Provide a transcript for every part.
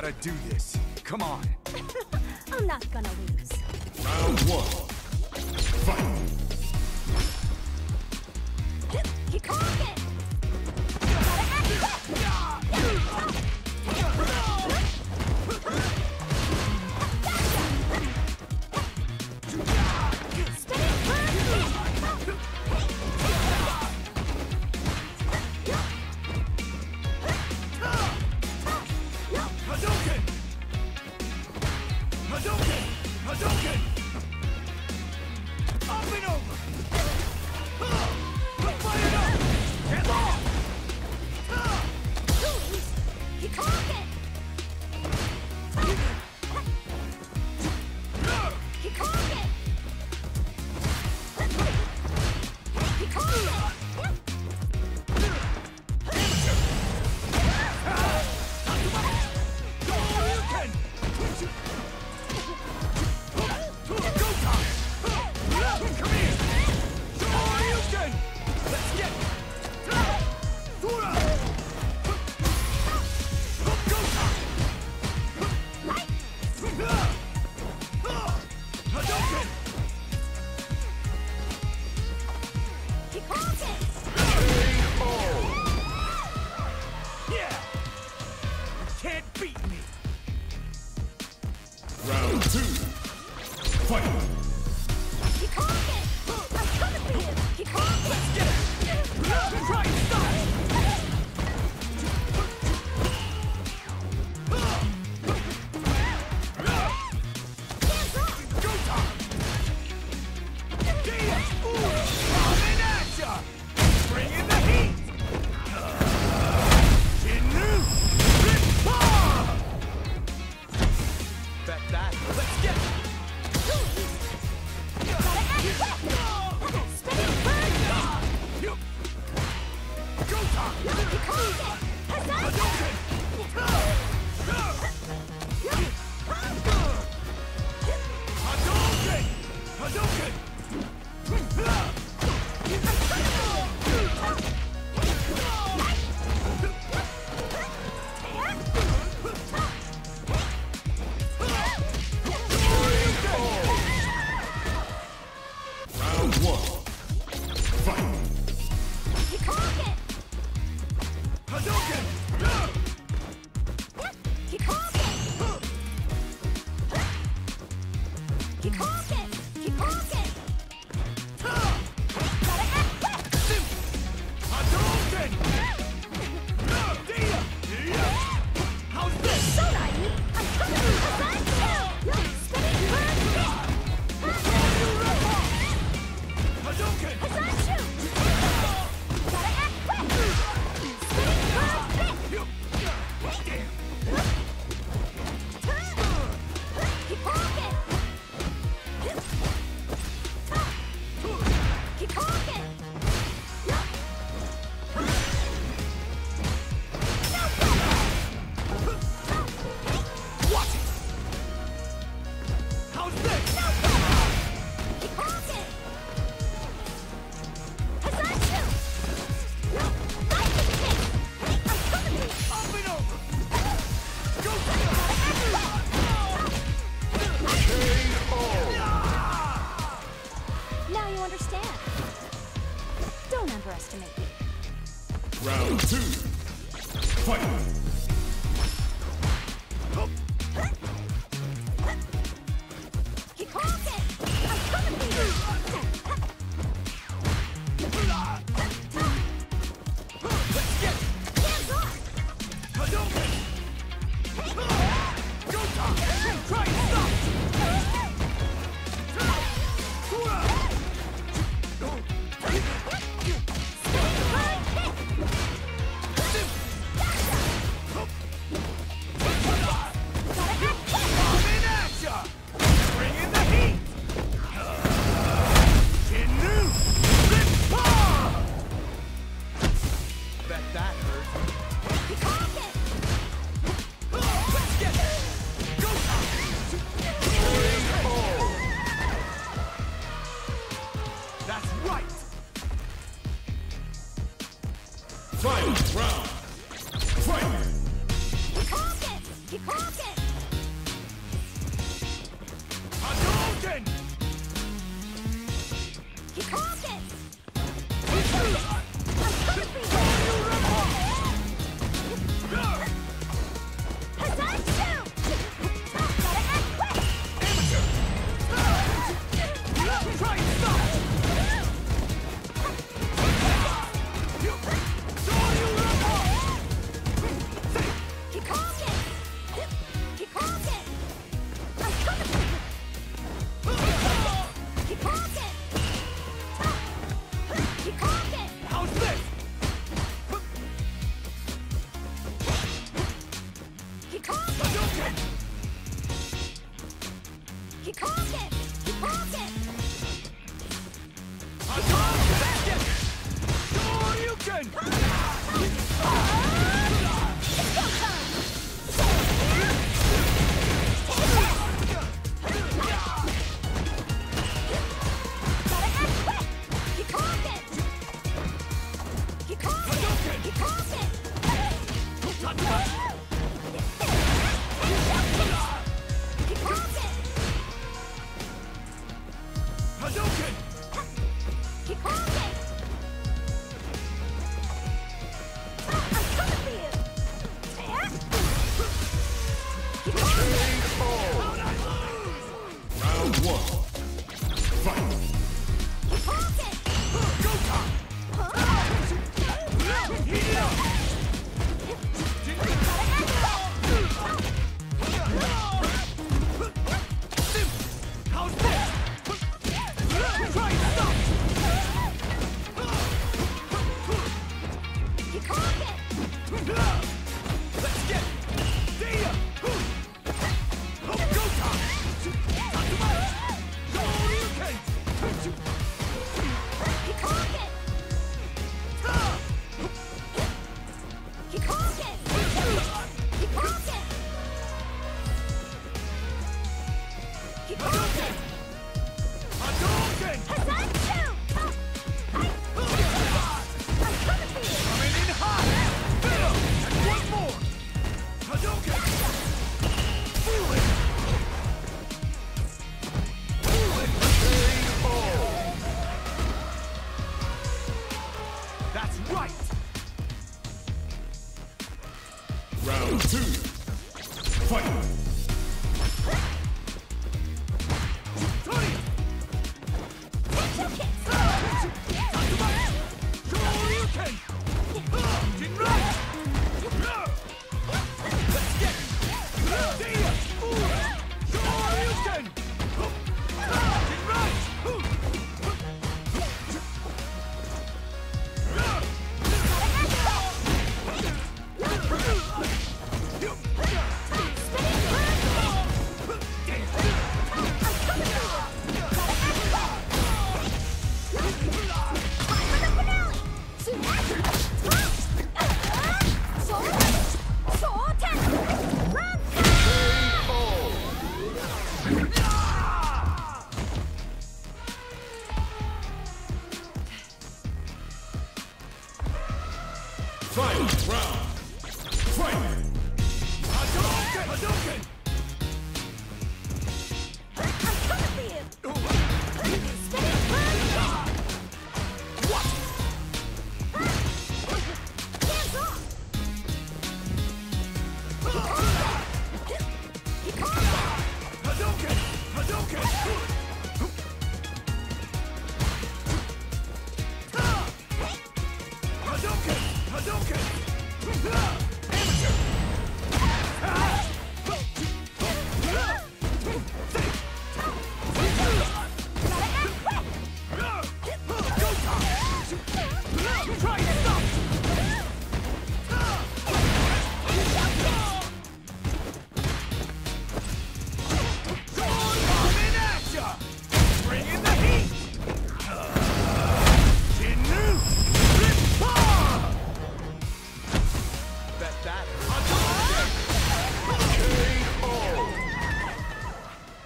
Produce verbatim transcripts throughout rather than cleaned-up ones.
gotta do this. Come on. I'm not gonna lose. Round one. Fight. Hadouken. Hadouken! Hadouken! Hadouken! Up and over! Fire it up! Get off! Please! He caught it! He caught it! He caught it! Round two, fight! He caught it! I'm coming for you! He caught it! Let's get it! Left and right, stop! Hands up! Go time! Damn! Ooh! Coming at ya! Bring in the heat! That, that. Let's get it! Hadouken!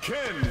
Kim!